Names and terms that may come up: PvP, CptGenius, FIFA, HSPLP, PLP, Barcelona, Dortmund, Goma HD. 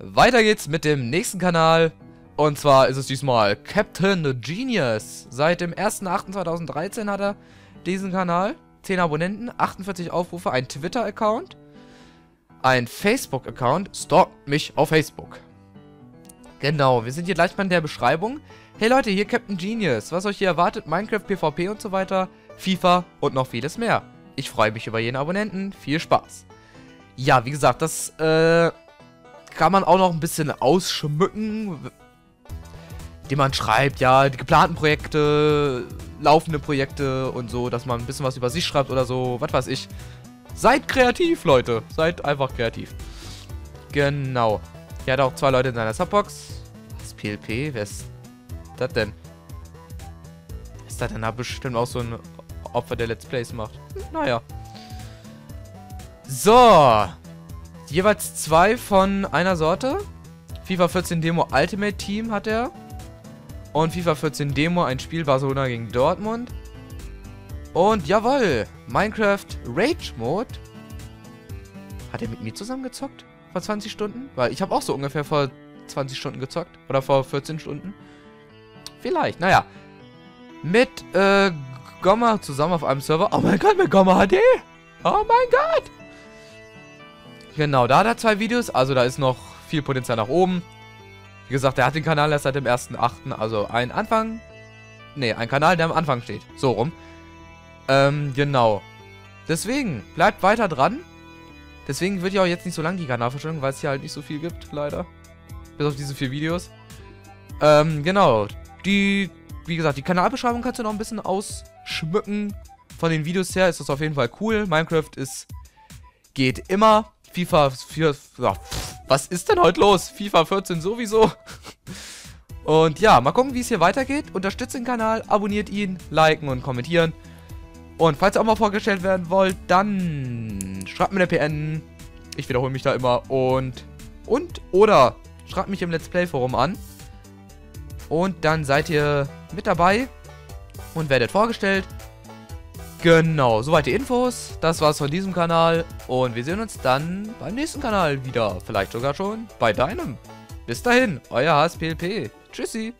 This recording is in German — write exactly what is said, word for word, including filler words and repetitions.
Weiter geht's mit dem nächsten Kanal. Und zwar ist es diesmal CptGenius. Seit dem ersten achten zweitausenddreizehn hat er diesen Kanal. zehn Abonnenten, achtundvierzig Aufrufe, ein Twitter-Account, ein Facebook-Account. Stalkt mich auf Facebook. Genau, wir sind hier gleich mal in der Beschreibung. Hey Leute, hier CptGenius. Was euch hier erwartet, Minecraft, PvP und so weiter, FIFA und noch vieles mehr. Ich freue mich über jeden Abonnenten. Viel Spaß. Ja, wie gesagt, das äh, kann man auch noch ein bisschen ausschmücken, indem man schreibt, ja, die geplanten Projekte, laufende Projekte und so, dass man ein bisschen was über sich schreibt oder so, was weiß ich. Seid kreativ, Leute. Seid einfach kreativ. Genau. Hier hat auch zwei Leute in seiner Subbox. Das P L P, wer ist das denn? Ist das denn da bestimmt auch so ein Opfer, der Let's Plays macht? Naja. So, jeweils zwei von einer Sorte. FIFA vierzehn Demo Ultimate Team hat er. Und FIFA vierzehn Demo, ein Spiel Barcelona gegen Dortmund. Und jawohl, Minecraft Rage Mode. Hat er mit mir zusammen gezockt? Vor zwanzig Stunden? Weil ich habe auch so ungefähr vor zwanzig Stunden gezockt. Oder vor vierzehn Stunden. Vielleicht, naja. Mit äh, Goma zusammen auf einem Server. Oh mein Gott, mit Goma H D. Oh mein Gott. Genau, da hat er zwei Videos, also da ist noch viel Potenzial nach oben. Wie gesagt, er hat den Kanal erst seit dem ersten achten Also ein Anfang, ne, ein Kanal, der am Anfang steht, so rum. Ähm, genau. Deswegen, bleibt weiter dran. Deswegen wird ja auch jetzt nicht so lange die Kanalverstellung, weil es hier halt nicht so viel gibt, leider. Bis auf diese vier Videos. Ähm, genau. Die, wie gesagt, die Kanalbeschreibung kannst du noch ein bisschen ausschmücken. Von den Videos her ist das auf jeden Fall cool. Minecraft ist, geht immer. FIFA vier, was ist denn heute los? FIFA vierzehn sowieso. Und ja, mal gucken, wie es hier weitergeht. Unterstützt den Kanal, abonniert ihn, liken und kommentieren. Und falls ihr auch mal vorgestellt werden wollt, dann schreibt mir eine P N. Ich wiederhole mich da immer. Und, und, oder schreibt mich im Let's Play Forum an. Und dann seid ihr mit dabei und werdet vorgestellt. Genau, soweit die Infos. Das war's von diesem Kanal. Und wir sehen uns dann beim nächsten Kanal wieder. Vielleicht sogar schon bei deinem. Bis dahin, euer H S P L P. Tschüssi.